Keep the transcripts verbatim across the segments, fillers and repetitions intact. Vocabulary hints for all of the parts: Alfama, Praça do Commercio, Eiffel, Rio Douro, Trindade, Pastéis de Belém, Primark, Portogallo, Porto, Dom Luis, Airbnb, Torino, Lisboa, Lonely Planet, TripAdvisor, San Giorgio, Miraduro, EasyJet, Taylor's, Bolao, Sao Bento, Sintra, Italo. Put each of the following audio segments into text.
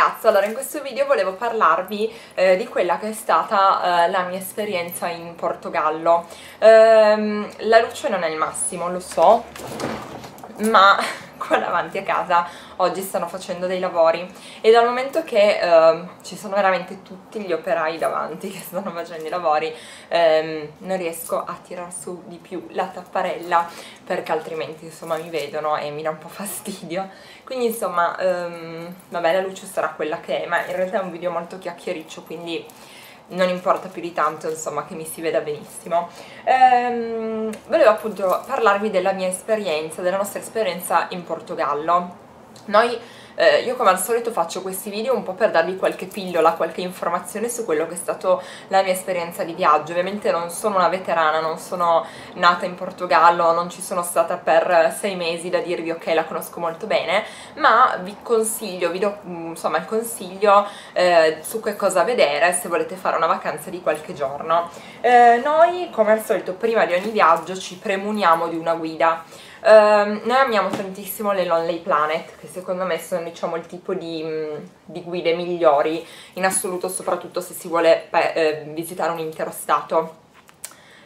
ragazzi, allora in questo video volevo parlarvi eh, di quella che è stata eh, la mia esperienza in Portogallo. Ehm, la luce non è il massimo, lo so, ma qua davanti a casa oggi stanno facendo dei lavori e dal momento che eh, ci sono veramente tutti gli operai davanti che stanno facendo i lavori, ehm, non riesco a tirar su di più la tapparella perché altrimenti insomma mi vedono e mi dà un po' fastidio, quindi insomma ehm, vabbè, la luce sarà quella che è, ma in realtà è un video molto chiacchiericcio, quindi non importa più di tanto, insomma, che mi si veda benissimo. Ehm, volevo appunto parlarvi della mia esperienza, della nostra esperienza in Portogallo. Noi, eh, io come al solito faccio questi video un po' per darvi qualche pillola, qualche informazione su quello che è stata la mia esperienza di viaggio. Ovviamente non sono una veterana, non sono nata in Portogallo, non ci sono stata per sei mesi da dirvi ok, la conosco molto bene, ma vi consiglio, vi do insomma il consiglio eh, su che cosa vedere se volete fare una vacanza di qualche giorno. Eh, noi come al solito prima di ogni viaggio ci premuniamo di una guida. Um, noi amiamo tantissimo le Lonely Planet, che secondo me sono diciamo il tipo di, di guide migliori in assoluto, soprattutto se si vuole eh, visitare un intero stato.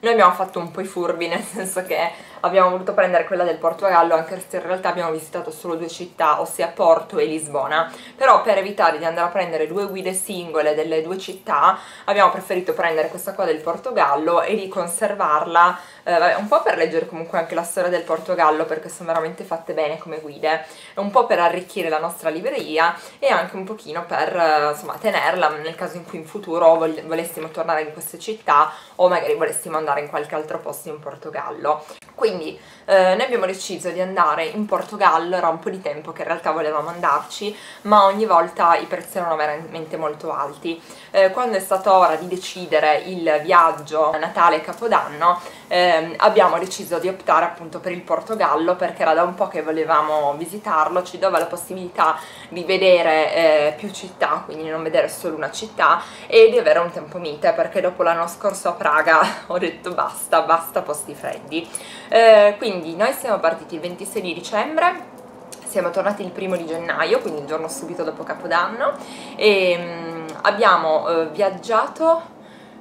Noi abbiamo fatto un po' i furbi, nel senso che abbiamo voluto prendere quella del Portogallo, anche se in realtà abbiamo visitato solo due città, ossia Porto e Lisbona, però per evitare di andare a prendere due guide singole delle due città abbiamo preferito prendere questa qua del Portogallo e di conservarla, eh, vabbè, un po' per leggere comunque anche la storia del Portogallo, perché sono veramente fatte bene come guide, un po' per arricchire la nostra libreria e anche un pochino per eh, insomma tenerla nel caso in cui in futuro vol- volessimo tornare in queste città o magari volessimo andare in qualche altro posto in Portogallo. Quindi eh, noi abbiamo deciso di andare in Portogallo, era un po' di tempo che in realtà volevamo andarci, ma ogni volta i prezzi erano veramente molto alti. Eh, quando è stata ora di decidere il viaggio a Natale e Capodanno, eh, abbiamo deciso di optare appunto per il Portogallo, perché era da un po' che volevamo visitarlo, ci dava la possibilità di vedere eh, più città, quindi non vedere solo una città, e di avere un tempo mite, perché dopo l'anno scorso a Praga ho detto basta, basta posti freddi. Eh, quindi noi siamo partiti il ventisei di dicembre, siamo tornati il primo di gennaio, quindi il giorno subito dopo Capodanno, e mm, abbiamo eh, viaggiato,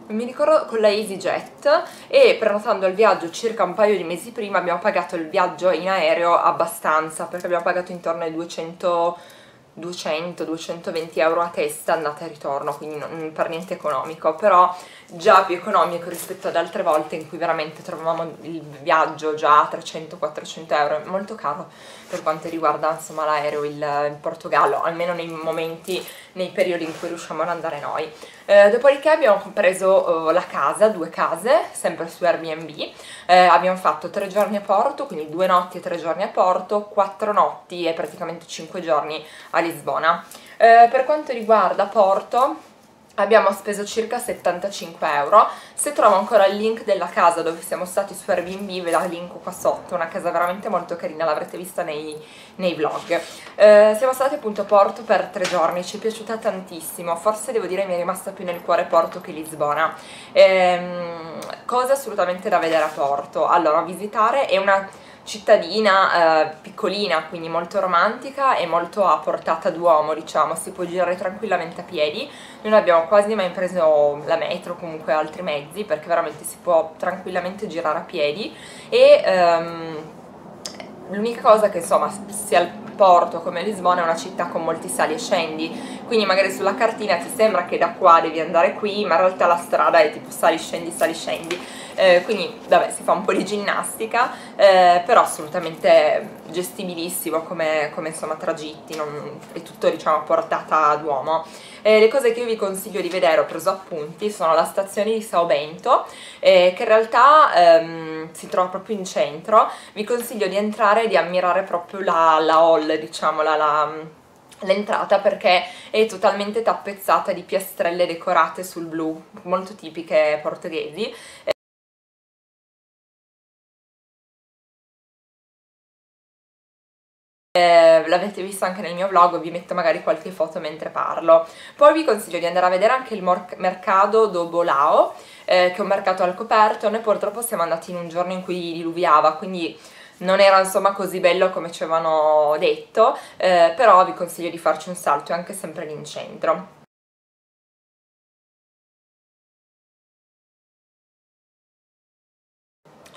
non mi ricordo, con la EasyJet, e prenotando il viaggio circa un paio di mesi prima abbiamo pagato il viaggio in aereo abbastanza, perché abbiamo pagato intorno ai duecento duecento duecentoventi euro a testa andata e ritorno, quindi non per niente economico, però già più economico rispetto ad altre volte in cui veramente trovavamo il viaggio già a trecento quattrocento euro, molto caro per quanto riguarda insomma l'aereo il, il Portogallo, almeno nei momenti, nei periodi in cui riusciamo ad andare noi. Eh, dopodiché abbiamo preso eh, la casa, due case, sempre su Airbnb, eh, abbiamo fatto tre giorni a Porto, quindi due notti e tre giorni a Porto, quattro notti e praticamente cinque giorni a Lisbona. Eh, per quanto riguarda Porto abbiamo speso circa settantacinque euro. Se trovo ancora il link della casa dove siamo stati su Airbnb ve la linko qua sotto, una casa veramente molto carina, l'avrete vista nei, nei vlog. Eh, siamo stati appunto a Porto per tre giorni, ci è piaciuta tantissimo, forse devo dire mi è rimasta più nel cuore Porto che Lisbona. Ehm, cose assolutamente da vedere a Porto, allora visitare è una cittadina eh, piccolina, quindi molto romantica e molto a portata d'uomo, diciamo, si può girare tranquillamente a piedi, noi non abbiamo quasi mai preso la metro o comunque altri mezzi, perché veramente si può tranquillamente girare a piedi, e ehm, l'unica cosa che insomma sia il Porto come Lisbona è una città con molti sali e scendi, quindi magari sulla cartina ti sembra che da qua devi andare qui, ma in realtà la strada è tipo sali scendi sali scendi. Eh, quindi vabbè, si fa un po' di ginnastica, eh, però assolutamente gestibilissimo come, come insomma tragitti, non, è tutto diciamo a portata d'uomo. Eh, le cose che io vi consiglio di vedere, ho preso appunti, sono la stazione di Sao Bento, eh, che in realtà ehm, si trova proprio in centro, vi consiglio di entrare e di ammirare proprio la, la hall, diciamo la... la l'entrata, perché è totalmente tappezzata di piastrelle decorate sul blu, molto tipiche portoghesi. Eh, l'avete visto anche nel mio vlog, vi metto magari qualche foto mentre parlo. Poi vi consiglio di andare a vedere anche il mercato do Bolao, eh, che è un mercato al coperto. Noi purtroppo siamo andati in un giorno in cui diluviava, quindi non era insomma così bello come ci avevano detto, eh, però vi consiglio di farci un salto, anche sempre lì in centro.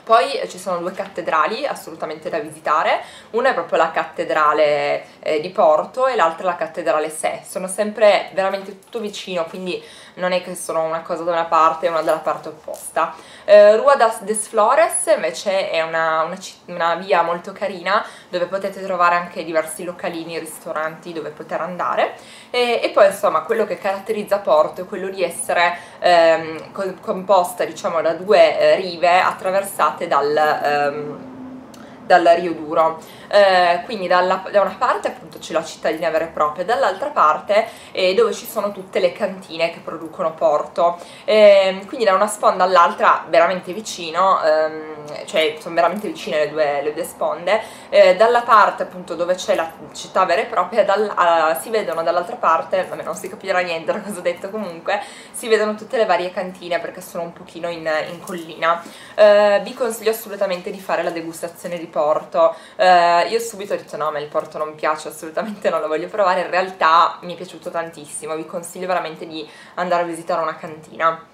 Poi ci sono due cattedrali assolutamente da visitare, una è proprio la cattedrale eh, di Porto e l'altra la cattedrale sé, sono sempre veramente tutto vicino, quindi non è che sono una cosa da una parte e una dalla parte opposta. Eh, Rua das Flores invece è una, una, una via molto carina dove potete trovare anche diversi localini, ristoranti dove poter andare, e, e poi insomma quello che caratterizza Porto è quello di essere ehm, co composta diciamo da due eh, rive attraversate Dal, ehm, dal Rio Douro, eh, quindi dalla, da una parte appunto c'è la cittadina vera e propria, dall'altra parte eh, dove ci sono tutte le cantine che producono Porto, eh, quindi da una sponda all'altra veramente vicino, ehm, cioè sono veramente vicine le due, le due sponde, eh, dalla parte appunto dove c'è la città vera e propria dal, a, si vedono dall'altra parte, vabbè non si capirà niente da cosa ho detto, comunque si vedono tutte le varie cantine perché sono un pochino in, in collina. Eh, vi consiglio assolutamente di fare la degustazione di Porto. Eh, io subito ho detto no, ma il Porto non piace, assolutamente non lo voglio provare, in realtà mi è piaciuto tantissimo, vi consiglio veramente di andare a visitare una cantina.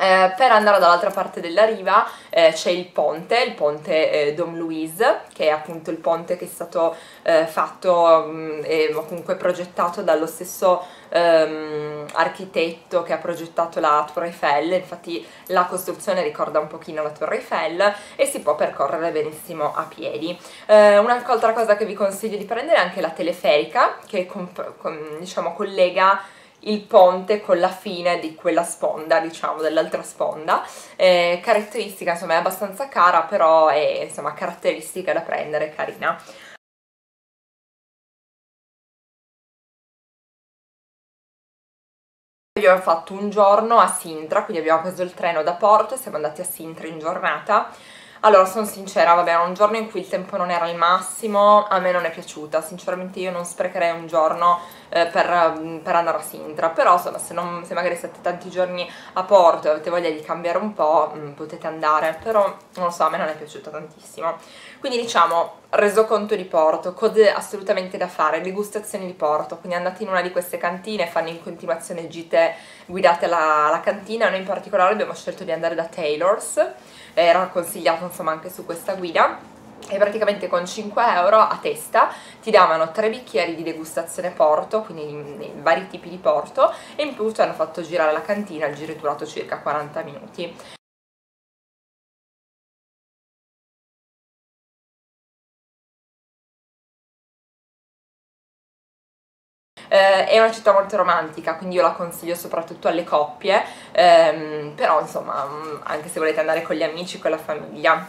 Eh, per andare dall'altra parte della riva eh, c'è il ponte, il ponte eh, Dom Luis, che è appunto il ponte che è stato eh, fatto mh, e comunque progettato dallo stesso ehm, architetto che ha progettato la Torre Eiffel, infatti la costruzione ricorda un pochino la Torre Eiffel e si può percorrere benissimo a piedi. Eh, un'altra cosa che vi consiglio di prendere è anche la teleferica che con, con, diciamo, collega il ponte con la fine di quella sponda, diciamo dell'altra sponda, eh, caratteristica insomma è abbastanza cara, però è insomma caratteristica da prendere, carina. Abbiamo fatto un giorno a Sintra, quindi abbiamo preso il treno da Porto e siamo andati a Sintra in giornata. Allora, sono sincera, vabbè, era un giorno in cui il tempo non era il massimo, a me non è piaciuta, sinceramente io non sprecherei un giorno eh, per, per andare a Sintra, però insomma, se, non, se magari siete tanti giorni a Porto e avete voglia di cambiare un po', mh, potete andare, però non lo so, a me non è piaciuta tantissimo. Quindi diciamo, resoconto di Porto, cose assolutamente da fare, degustazioni di Porto, quindi andate in una di queste cantine, fanno in continuazione gite guidate alla, alla cantina, noi in particolare abbiamo scelto di andare da Taylor's, era consigliato insomma anche su questa guida, e praticamente con cinque euro a testa ti davano tre bicchieri di degustazione Porto, quindi vari tipi di Porto, e in più ti hanno fatto girare la cantina, il giro è durato circa quaranta minuti. Eh, è una città molto romantica, quindi io la consiglio soprattutto alle coppie, ehm, però insomma anche se volete andare con gli amici, con la famiglia.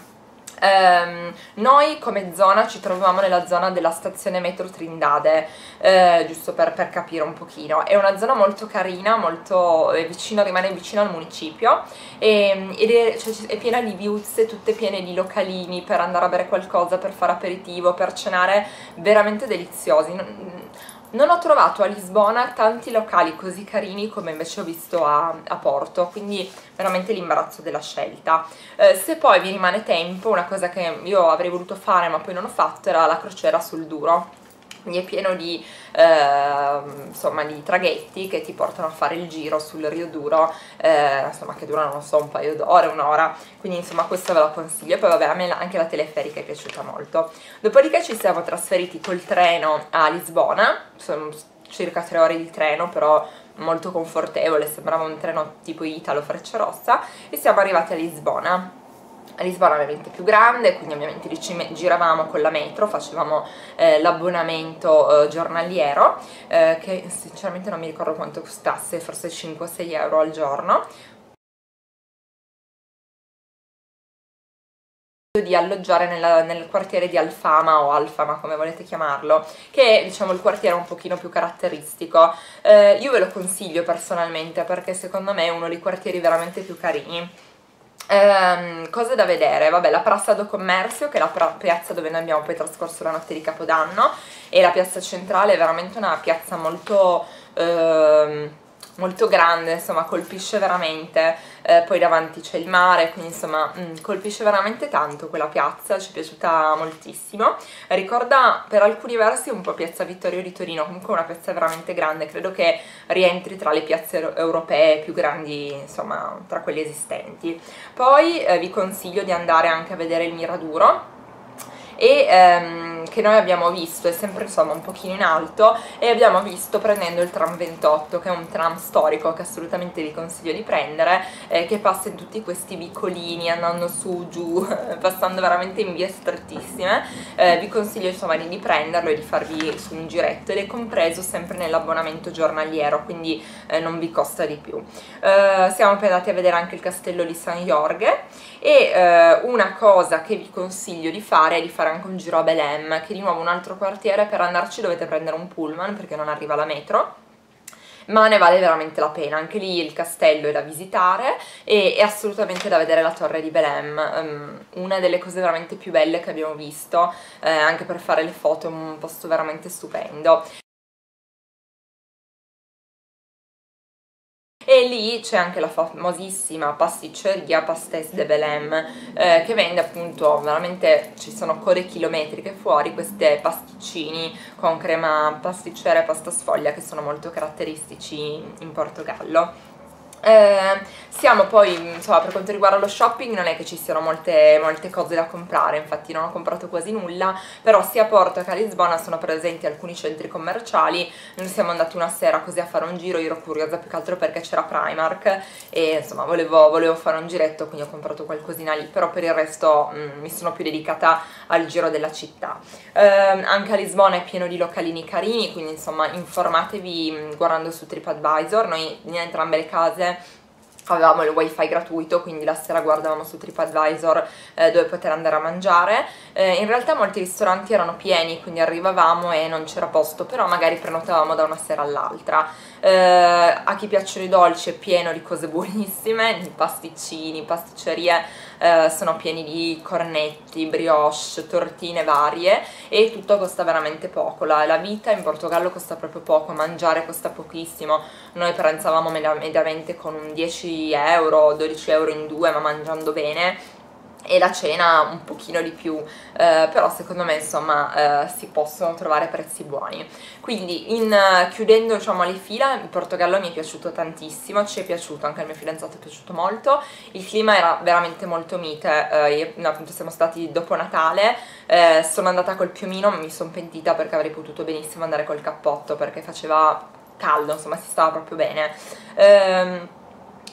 Um, noi come zona ci troviamo nella zona della stazione metro Trindade, eh, giusto per, per capire un pochino, è una zona molto carina, molto eh, vicino, rimane vicino al municipio e, ed è, cioè, è piena di viuzze, tutte piene di localini per andare a bere qualcosa, per fare aperitivo, per cenare, veramente deliziosi. non, non ho trovato a Lisbona tanti locali così carini come invece ho visto a, a Porto, quindi veramente l'imbarazzo della scelta. Eh, se poi vi rimane tempo, una cosa che io avrei voluto fare ma poi non ho fatto era la crociera sul Douro, quindi è pieno di, eh, insomma, di traghetti che ti portano a fare il giro sul Rio Douro, eh, insomma, che durano non so un paio d'ore, un'ora, quindi insomma questa ve la consiglio. Poi vabbè, a me anche la teleferica è piaciuta molto. Dopodiché ci siamo trasferiti col treno a Lisbona, sono circa tre ore di treno, però molto confortevole, sembrava un treno tipo Italo Freccia Rossa, e siamo arrivati a Lisbona. A Lisbona ovviamente più grande, quindi ovviamente ci giravamo con la metro, facevamo eh, l'abbonamento eh, giornaliero, eh, che sinceramente non mi ricordo quanto costasse, forse cinque o sei euro al giorno, di alloggiare nella, nel quartiere di Alfama o Alfama come volete chiamarlo, che è diciamo il quartiere un pochino più caratteristico. Eh, io ve lo consiglio personalmente perché secondo me è uno dei quartieri veramente più carini. Um, cose da vedere, vabbè, la Praça do Commercio, che è la piazza dove noi abbiamo poi trascorso la notte di Capodanno, e la piazza centrale è veramente una piazza molto... Um... molto grande, insomma colpisce veramente, eh, poi davanti c'è il mare, quindi insomma mh, colpisce veramente tanto quella piazza, ci è piaciuta moltissimo, ricorda per alcuni versi un po' Piazza Vittorio di Torino, comunque una piazza veramente grande, credo che rientri tra le piazze europee più grandi, insomma tra quelle esistenti. Poi eh, vi consiglio di andare anche a vedere il Miraduro, e ehm, che noi abbiamo visto, è sempre insomma un pochino in alto, e abbiamo visto prendendo il tram ventotto, che è un tram storico che assolutamente vi consiglio di prendere, eh, che passa in tutti questi vicolini, andando su, giù, passando veramente in vie strettissime, eh, vi consiglio insomma di prenderlo e di farvi su un giretto, ed è compreso sempre nell'abbonamento giornaliero, quindi eh, non vi costa di più. Eh, siamo poi andati a vedere anche il castello di San Giorgio, e eh, una cosa che vi consiglio di fare è di fare anche un giro a Belém, che di nuovo un altro quartiere, per andarci dovete prendere un pullman perché non arriva la metro, ma ne vale veramente la pena, anche lì il castello è da visitare e è assolutamente da vedere la torre di Belém, um, una delle cose veramente più belle che abbiamo visto, eh, anche per fare le foto è un posto veramente stupendo. E lì c'è anche la famosissima pasticceria Pastéis de Belém, eh, che vende appunto, veramente ci sono code chilometriche fuori, queste pasticcini con crema pasticcera e pasta sfoglia che sono molto caratteristici in Portogallo. Eh, siamo poi, insomma, per quanto riguarda lo shopping non è che ci siano molte, molte cose da comprare, infatti non ho comprato quasi nulla, però sia a Porto che a Lisbona sono presenti alcuni centri commerciali. Noi siamo andati una sera così a fare un giro, io ero curiosa più che altro perché c'era Primark e insomma volevo, volevo fare un giretto, quindi ho comprato qualcosina lì, però per il resto mh, mi sono più dedicata al giro della città. Eh, anche a Lisbona è pieno di localini carini, quindi insomma informatevi guardando su TripAdvisor. Noi in entrambe le case avevamo il wifi gratuito, quindi la sera guardavamo su TripAdvisor eh, dove poter andare a mangiare. Eh, in realtà molti ristoranti erano pieni, quindi arrivavamo e non c'era posto, però magari prenotavamo da una sera all'altra. Eh, a chi piacciono i dolci è pieno di cose buonissime, i pasticcini, pasticcerie eh, sono pieni di cornetti, brioche, tortine varie, e tutto costa veramente poco. La, la vita in Portogallo costa proprio poco, mangiare costa pochissimo, noi pranzavamo mediamente con un dieci euro, dodici euro in due, ma mangiando bene, e la cena un pochino di più, eh, però secondo me insomma eh, si possono trovare prezzi buoni. Quindi in, chiudendo diciamo le fila, il Portogallo mi è piaciuto tantissimo, ci è piaciuto, anche al mio fidanzato è piaciuto molto, il clima era veramente molto mite, eh, io, appunto siamo stati dopo Natale, eh, sono andata col piumino, mi sono pentita perché avrei potuto benissimo andare col cappotto perché faceva caldo, insomma si stava proprio bene. Ehm,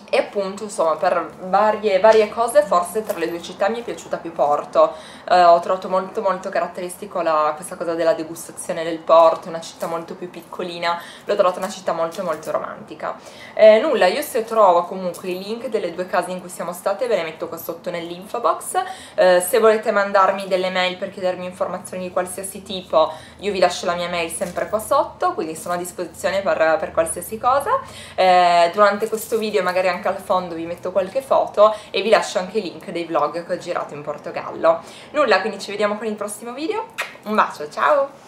E appunto insomma per varie, varie cose forse tra le due città mi è piaciuta più Porto. Eh, ho trovato molto molto caratteristico la, questa cosa della degustazione del porto, una città molto più piccolina, l'ho trovata una città molto molto romantica. Eh, nulla, io se trovo comunque i link delle due case in cui siamo state ve le metto qua sotto nell'info box. Eh, se volete mandarmi delle mail per chiedermi informazioni di qualsiasi tipo, io vi lascio la mia mail sempre qua sotto, quindi sono a disposizione per, per qualsiasi cosa. Eh, durante questo video magari anche Anche al fondo vi metto qualche foto e vi lascio anche i link dei vlog che ho girato in Portogallo. Nulla, quindi ci vediamo con il prossimo video, un bacio, ciao!